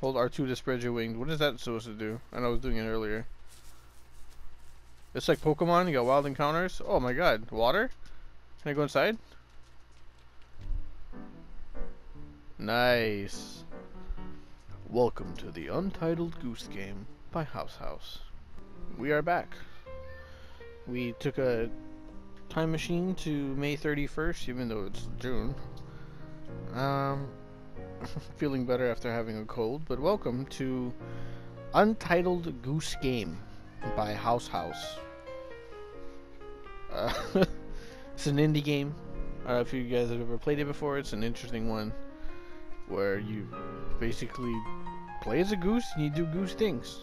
Hold R2 to spread your wings. What is that supposed to do? I know I was doing it earlier. It's like Pokemon, you got wild encounters. Oh my god, water? Can I go inside? Nice. Welcome to the Untitled Goose Game by House House. We are back. We took a time machine to May 31st, even though it's June. Feeling better after having a cold, but welcome to Untitled Goose Game by House House. It's an indie game. If you guys have ever played it before, it's an interesting one where you basically play as a goose and you do goose things.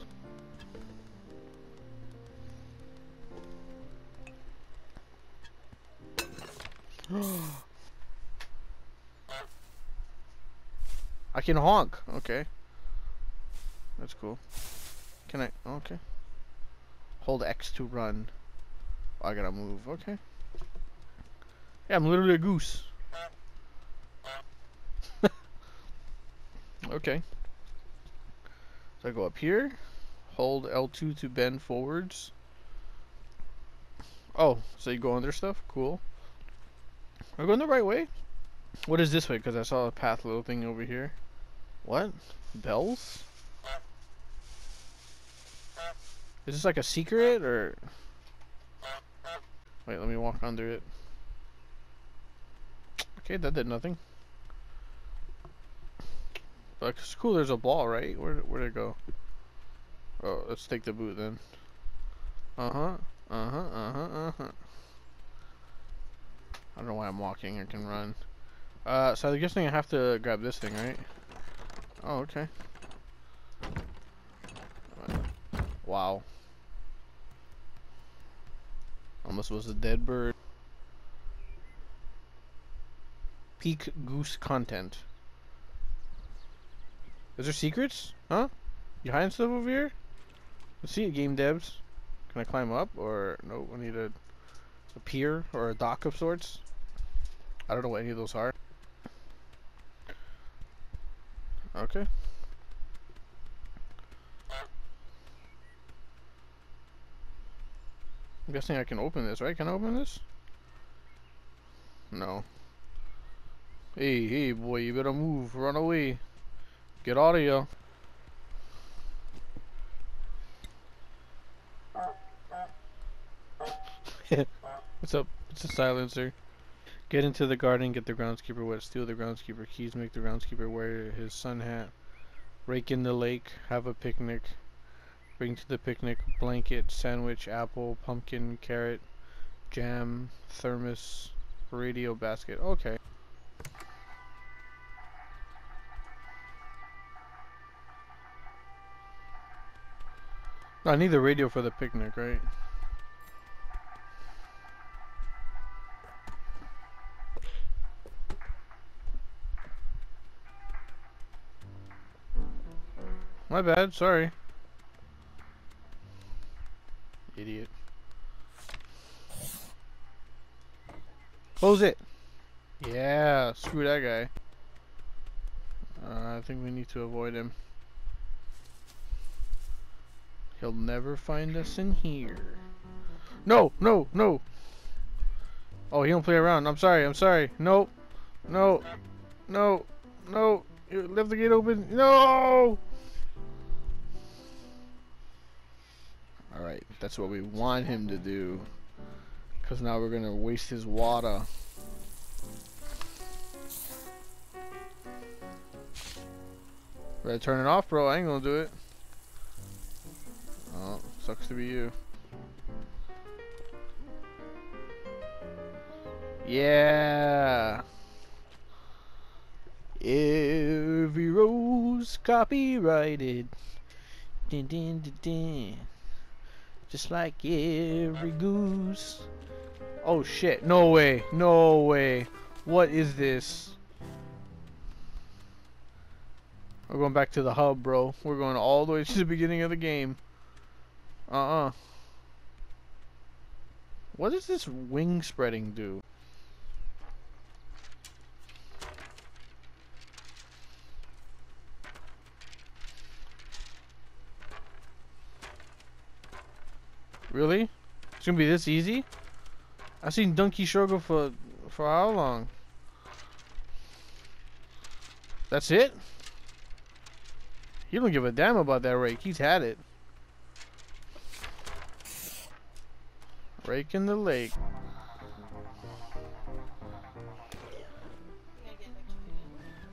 I can honk. Okay. That's cool. Can I? Okay. Hold X to run. Oh, I gotta move. Okay. Yeah, I'm literally a goose. Okay. So I go up here. Hold L2 to bend forwards. Oh, so you go under stuff? Cool. Am I going the right way? What is this way? Because I saw a path little thing over here. What? Bells? Is this like a secret or... Wait, let me walk under it. Okay, that did nothing. But it's cool, there's a ball, right? Where'd it go? Oh, let's take the boot then. I don't know why I'm walking, I can run. So I'm guessing I have to grab this thing, right? Oh, okay. Wow. Almost was a dead bird. Peak goose content. Is there secrets? Huh? You hiding stuff over here? Let's see it, game devs. Can I climb up? Or, no, I need a pier or a dock of sorts. I don't know what any of those are. Okay. I'm guessing I can open this, right? Can I open this? No. Hey, hey, boy, you better move. Run away. Get out of here. What's up? It's a silencer. Get into the garden, get the groundskeeper wet, steal the groundskeeper keys, make the groundskeeper wear his sun hat, rake in the lake, have a picnic, bring to the picnic blanket, sandwich, apple, pumpkin, carrot, jam, thermos, radio basket. Okay. No, I need the radio for the picnic, right? My bad, sorry. Idiot. Close it! Yeah, screw that guy. I think we need to avoid him. He'll never find us in here. No, no, no! Oh, he don't play around. I'm sorry. No, no, no, no. You left the gate open. No! Alright, that's what we want him to do. Because now we're going to waste his water. Better turn it off, bro. I ain't going to do it. Oh, sucks to be you. Yeah! Every rose copyrighted. Din, din, din, din. Just like every goose. Oh shit, no way, no way. What is this? We're going back to the hub, bro. We're going all the way to the beginning of the game. What does this wing spreading do? Really? It's gonna be this easy? I've seen Dunkey Shogo for how long? That's it? He don't give a damn about that rake. He's had it. Rake in the lake.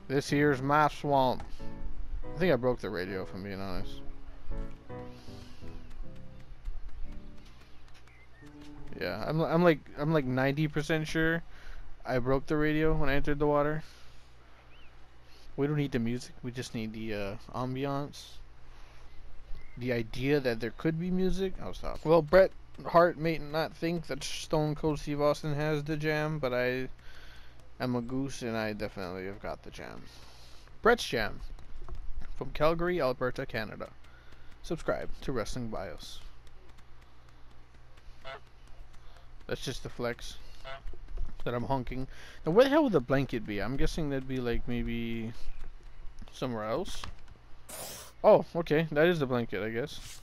This here's my swamp. I think I broke the radio, if I'm being honest. Yeah, I'm like 90% sure I broke the radio when I entered the water. We don't need the music. We just need the ambiance. The idea that there could be music. I'll stop. Well, Bret Hart may not think that Stone Cold Steve Austin has the jam, but I am a goose and I definitely have got the jam. Bret's Jam. From Calgary, Alberta, Canada. Subscribe to Wrestling Bios. That's just the flex that I'm honking. Now, where the hell would the blanket be? I'm guessing that'd be like maybe somewhere else. Oh, okay. That is the blanket, I guess.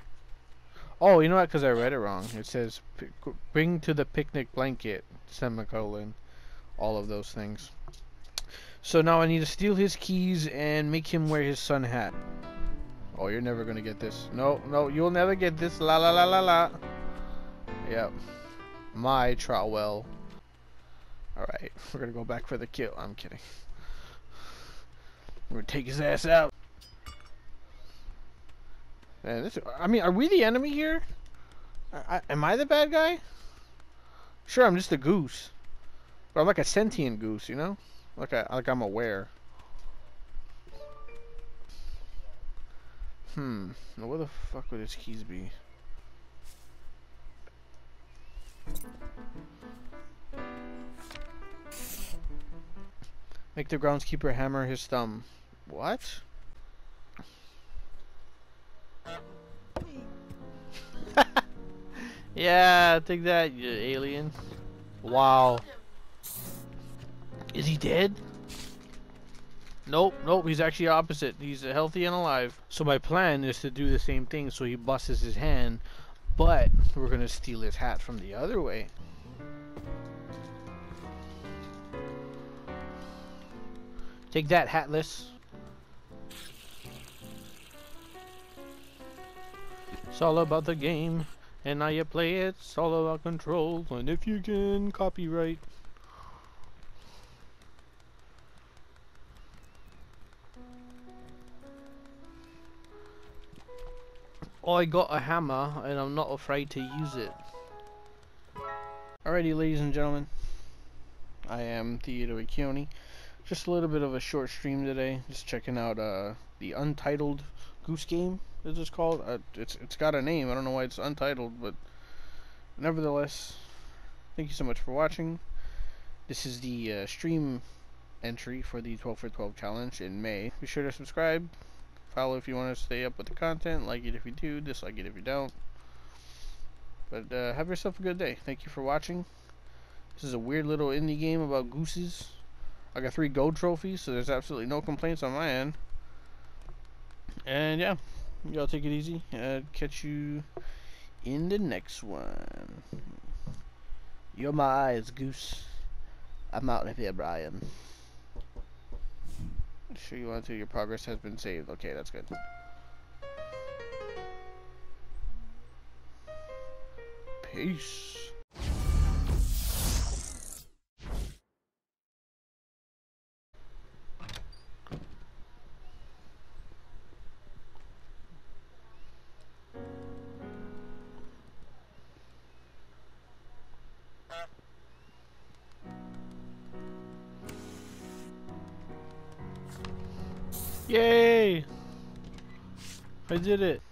Oh, you know what? Because I read it wrong. It says bring to the picnic blanket, semicolon, all of those things. So now I need to steal his keys and make him wear his sun hat. Oh, you're never going to get this. No, no, you'll never get this. La la la la la. Yep. My trowel. Alright, we're gonna go back for the kill. I'm kidding. We're gonna take his ass out. Man, this, I mean, are we the enemy here? Am I the bad guy? Sure, I'm just a goose. But I'm like a sentient goose, you know? Like I'm aware. Now where the fuck would his keys be? Make the groundskeeper hammer his thumb. What? Yeah, take that, you alien. Wow. Is he dead? Nope, nope, he's actually opposite. He's healthy and alive. So my plan is to do the same thing, so he busts his hand, but we're gonna steal his hat from the other way. Take that, hatless. It's all about the game, and how you play it. It's all about control, and if you can copyright. I got a hammer, and I'm not afraid to use it. Alrighty, ladies and gentlemen. I am Theodore Keone. Just a little bit of a short stream today. Just checking out the Untitled Goose Game, is this called? It's got a name. I don't know why it's Untitled, but nevertheless, thank you so much for watching. This is the stream entry for the 12 for 12 challenge in May. Be sure to subscribe, follow if you want to stay up with the content, like it if you do, dislike it if you don't. But have yourself a good day. Thank you for watching. This is a weird little indie game about gooses. I got 3 gold trophies, so there's absolutely no complaints on my end. And yeah, y'all take it easy. Catch you in the next one. You're my eyes, Goose. I'm out of here, Brian. Sure you want to? Your progress has been saved. Okay, that's good. Peace. Yay! I did it.